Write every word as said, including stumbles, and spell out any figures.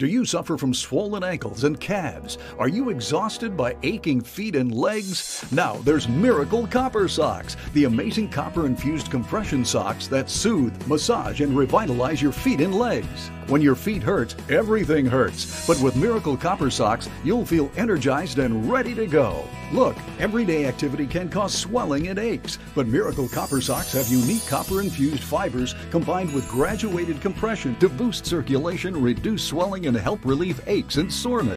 Do you suffer from swollen ankles and calves? Are you exhausted by aching feet and legs? Now there's Miracle Copper Socks, the amazing copper-infused compression socks that soothe, massage, and revitalize your feet and legs. When your feet hurt, everything hurts. But with Miracle Copper Socks, you'll feel energized and ready to go. Look, everyday activity can cause swelling and aches, but Miracle Copper Socks have unique copper-infused fibers combined with graduated compression to boost circulation, reduce swelling, and help relieve aches and soreness.